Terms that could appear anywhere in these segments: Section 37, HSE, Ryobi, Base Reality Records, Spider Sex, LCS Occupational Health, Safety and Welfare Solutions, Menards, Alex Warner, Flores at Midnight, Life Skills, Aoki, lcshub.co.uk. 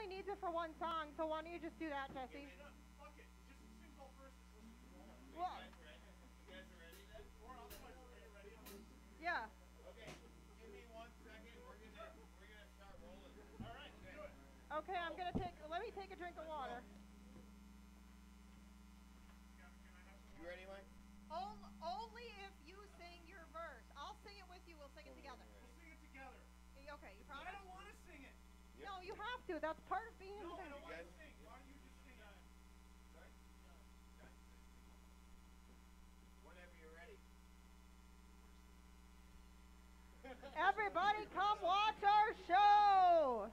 only needs it for one song, so why don't you just do that, Jesse? Fuck it. Just sing all verses. Well, you guys are ready then? Or I'll just ready. Yeah. Okay. Give me 1 second. We're gonna start rolling. All right. Do it. Okay, I'm gonna let me take a drink of water. You ready, Mike? Only if you sing your verse. I'll sing it with you. We'll sing it together. We'll sing it together. Okay, you promise? I don't want to sing it. Yep. No, you have to. That's part of being independent. No, I don't want to sing. Why don't you just sing it? Sorry? Whenever you're ready. Everybody come watch our show.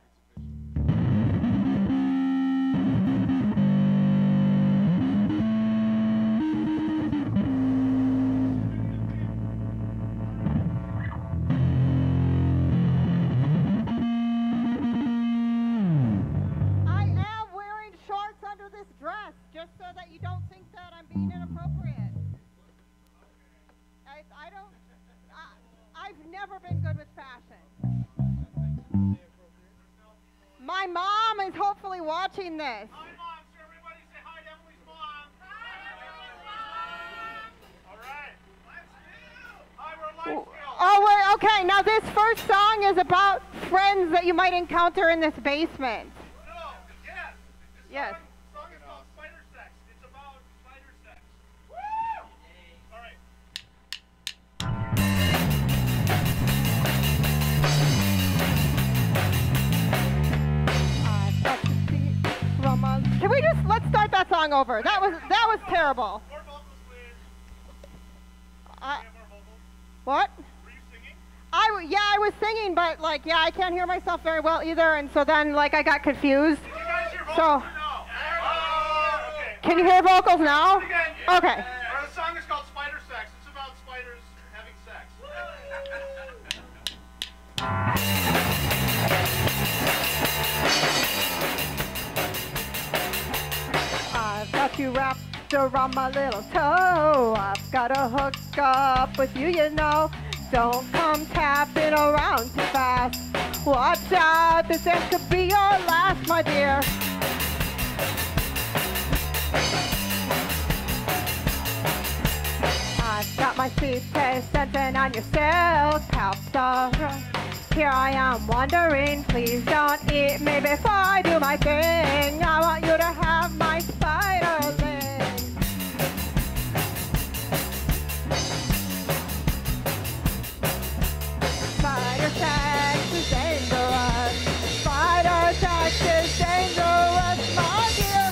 Watching this. Hi, Mom. So everybody say hi to Emily's mom. Hi, Emily's mom. All right. Let's go. Hi, we're Life Skills. Oh, wait. Okay. Now, this first song is about friends that you might encounter in this basement. No. Yes. Yes. Song is called Spider Sex. It's about spider sex. Woo! All right. Can we just, let's start that song over. That was terrible. More vocals, please. What? Were you singing? I was singing, but like, yeah, I can't hear myself very well either, and so then like I got confused. Did you guys hear vocals or no? Okay. Can you hear vocals now? Okay. The song is called Spider Sex. It's about spiders having sex. I've got you wrapped around my little toe. I've got to hook up with you, you know. Don't come tapping around too fast. Watch out, this end could be your last, my dear. I've got my suitcase scenting on your silk couch. Here I am wandering, please don't eat me before I do my thing. I want you to have my spider legs. Spider sex is dangerous. Spider sex is dangerous, my dear.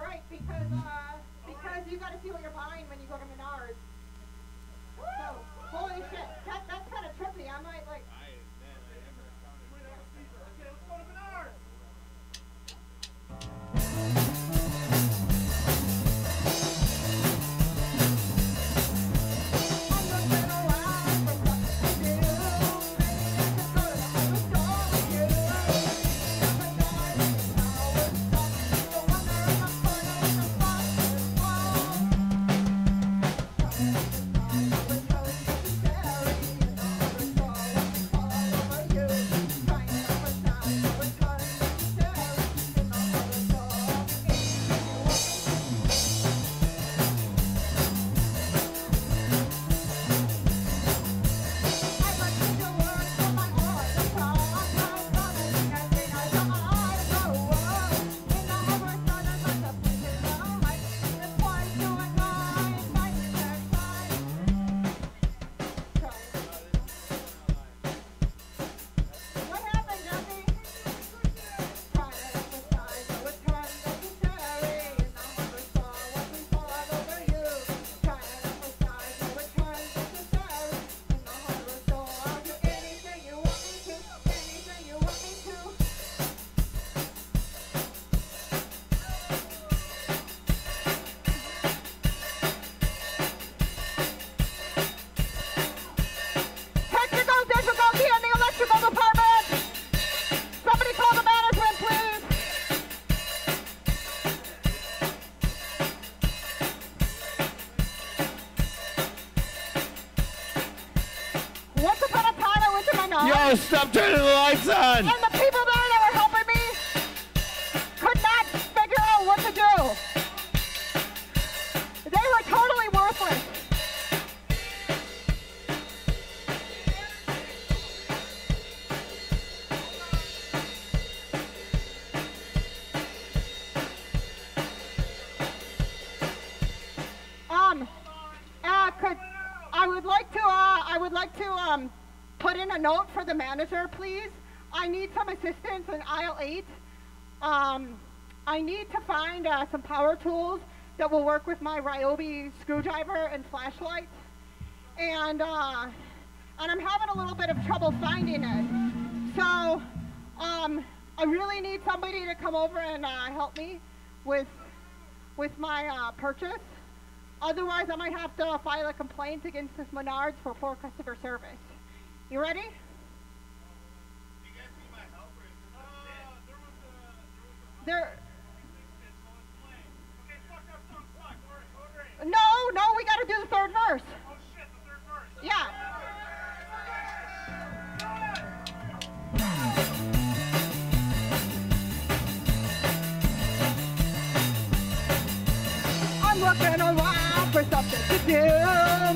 Right, because you got to see what you're buying when you go to Menards. So, holy shit, that's kind of trippy. I might like. Yo, stop turning the lights on! And the people there that were helping me could not figure out what to do. They were totally worthless. I would like to put in a note for the manager, please. I need some assistance in aisle 8. I need to find some power tools that will work with my Ryobi screwdriver and flashlight. And I'm having a little bit of trouble finding it. So I really need somebody to come over and help me with my purchase. Otherwise, I might have to file a complaint against this Menards for poor customer service. You ready? You guys need my help or is there No, we gotta do the third verse. Oh shit, the third verse. Yeah. I'm looking around for something to do.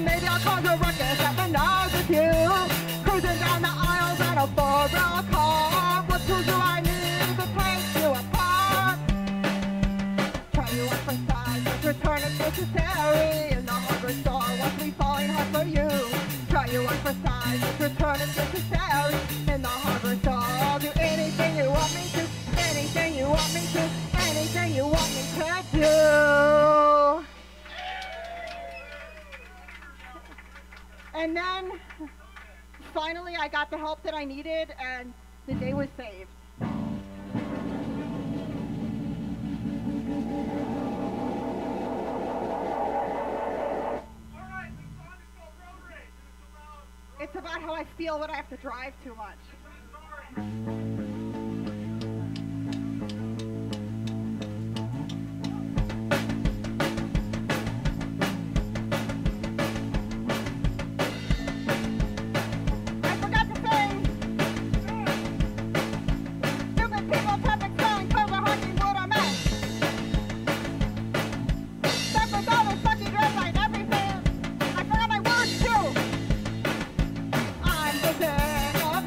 Maybe I'll cause a ruckus at Menards with you. Cruising down the aisles at a borrowed car. What tools do I need to take you apart? Try you up for size, but return is necessary. In the hardware store, what's we falling hard for you? Try you up for size, but return is necessary. In the hardware store, I'll do anything you want me to. Anything you want me to. Anything you want me to do. And then finally, I got the help that I needed, and the day was saved. It's about how I feel when I have to drive too much. Of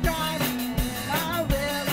driving, I will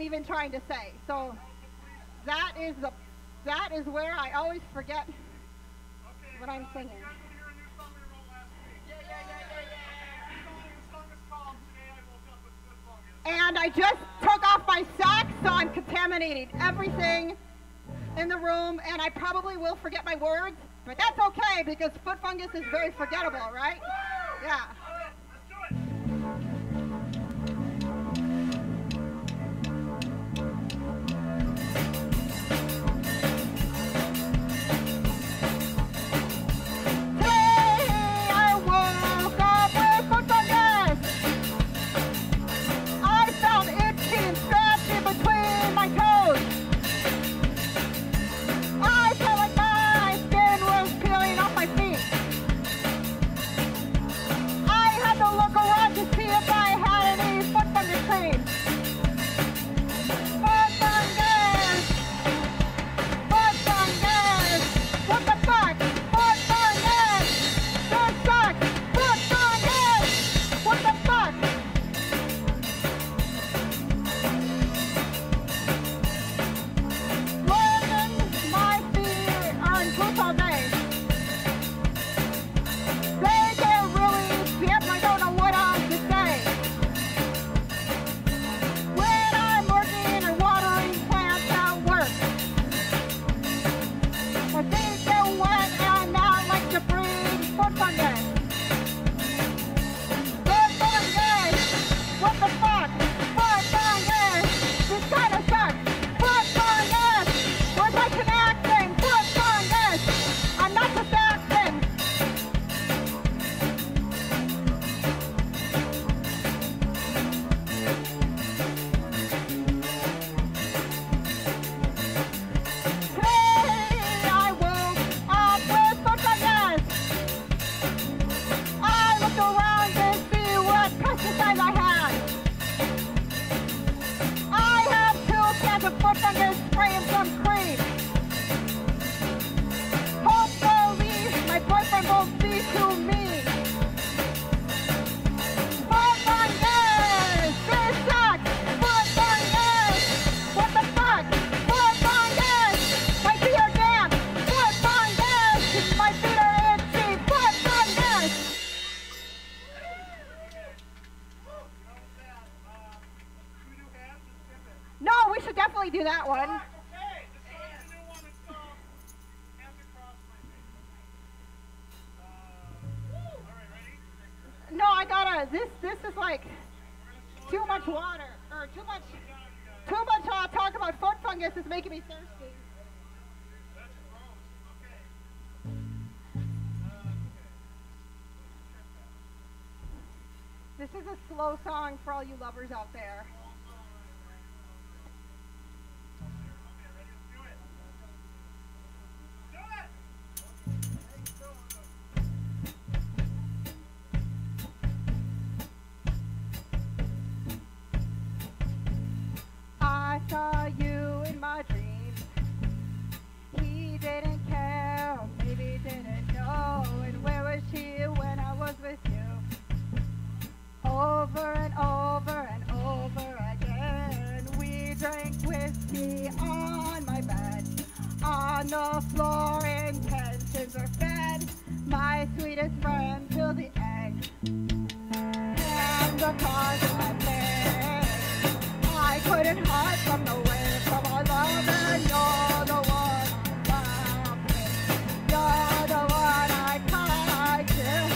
Even trying to say. So that is where I always forget what I'm singing. And I just took off my socks, so I'm contaminating everything in the room, and I probably will forget my words, but that's okay because foot fungus is very forgettable, right? Yeah. Song for all you lovers out there. I saw you in my dreams. He didn't care, or maybe didn't know. And where was she when I was with you? Over and over and over again, we drank whiskey on my bed, on the floor, intentions were fed, my sweetest friend till the end. And because of this, I couldn't hide from the wind, from our love, and you're the one I love with. You're the one I cried to.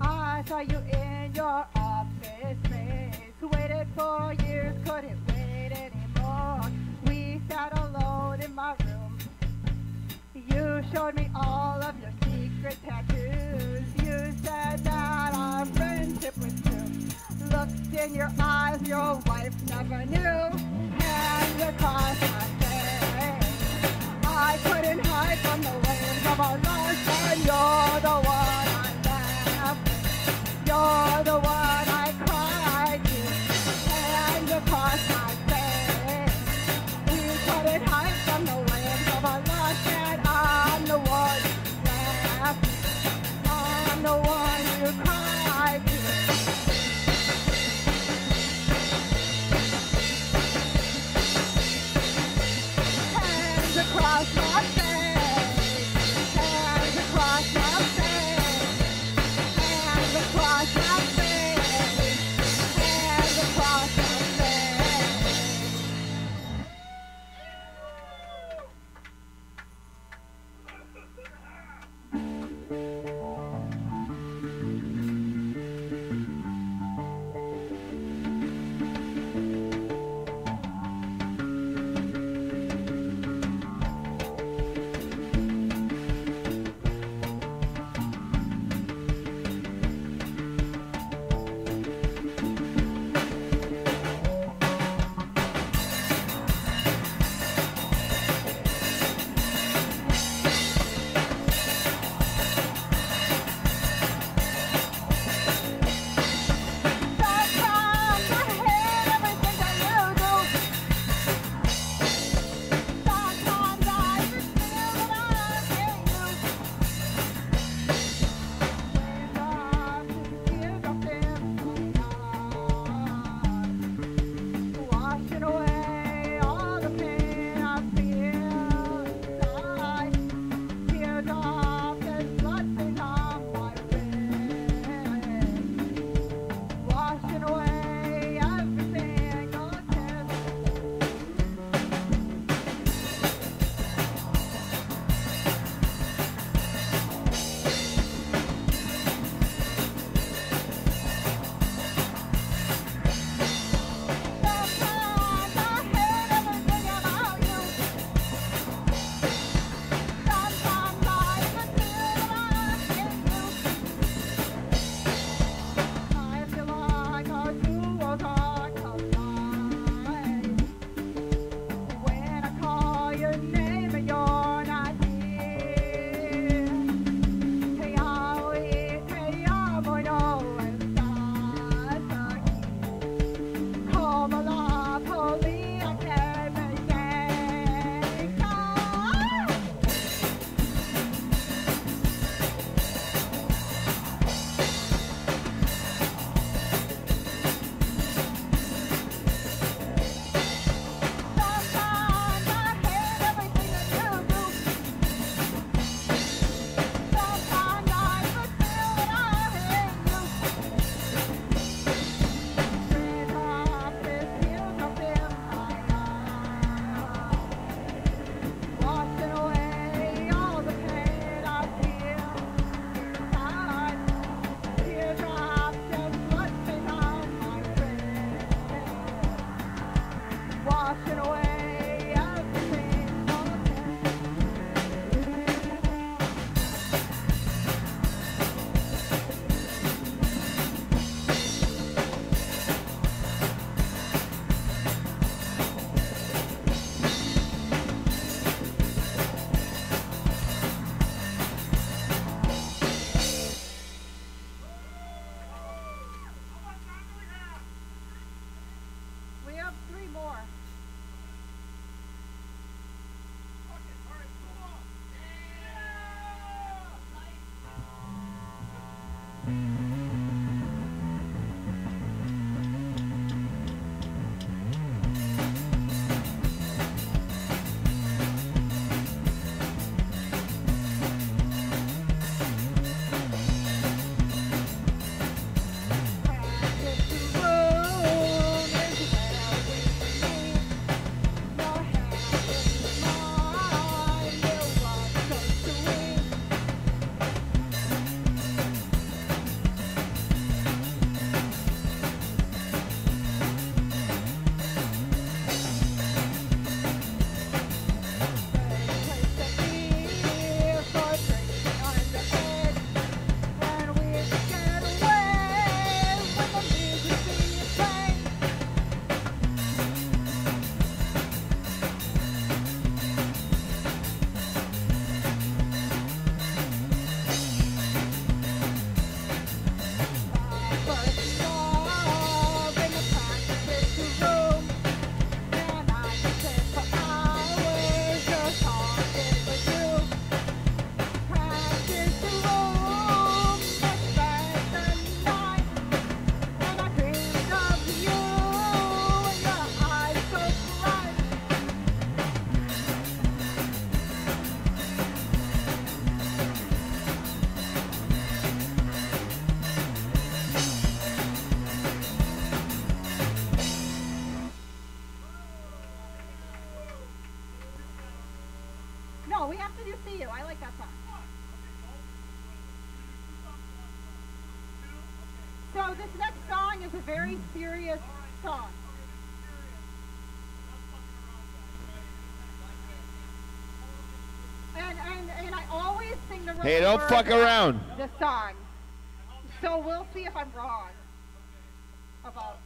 I saw you in your office space, waited for years, couldn't wait anymore. We sat because your wife never knew, and the cause of pain. I couldn't hide from the waves of our loss, and you're the one I laughed with. You're the one I cried to, and the cause of pain. We couldn't hide from the waves of our loss, and I'm the one you laughed with. I'm the one you cried to. Across my face, hands across my face, hands across my face, hands across my we have to do Theo. I like that song. So this next song is a very serious song. And I always sing the wrong Hey, don't fuck around. The song. So we'll see if I'm wrong about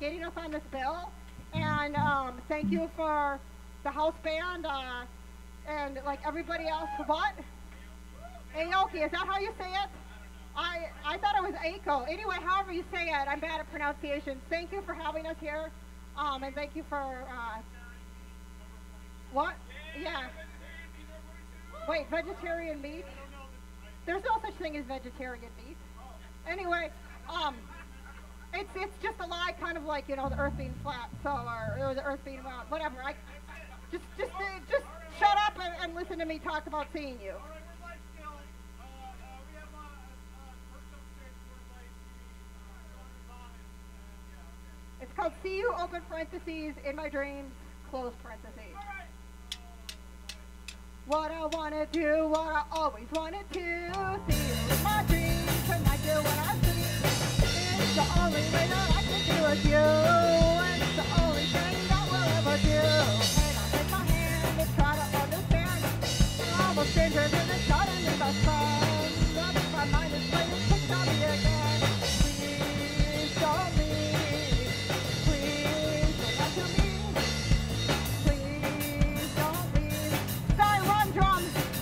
getting us on this bill, and thank you for the house band and like everybody else. What? Aoki, is that how you say it? I thought it was Aiko. Anyway, however you say it, I'm bad at pronunciation. Thank you for having us here, and thank you for what? Yeah. Wait, vegetarian meat? There's no such thing as vegetarian meat. Anyway, It's just a lie, kind of like, you know, the earth being flat, so, or the earth being round, whatever. Just shut up and listen to me talk about seeing you. All right, we're life skilling. We have a It's called See You, open parentheses, in my dreams, close parentheses. All right. What I want to do, what I always wanted to, see you in my dreams, and I do what I see. The only way that I can do with you, it's the only thing that we'll ever do. And I take my hand and try to understand. I'm a stranger to the suddenly best friend. But if my mind is playing tricks on me again, please don't leave. Please don't let you leave. Please don't leave. Sorry, wrong drums.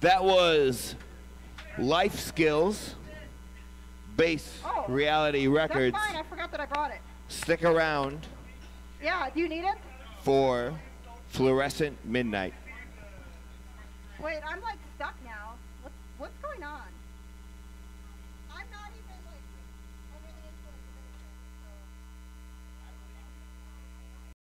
That was Life Skills, Base Reality Records. That's fine. I forgot that I brought it. Stick around. Yeah, do you need it? For Flores at Midnight. Wait, I'm like stuck now. What's going on?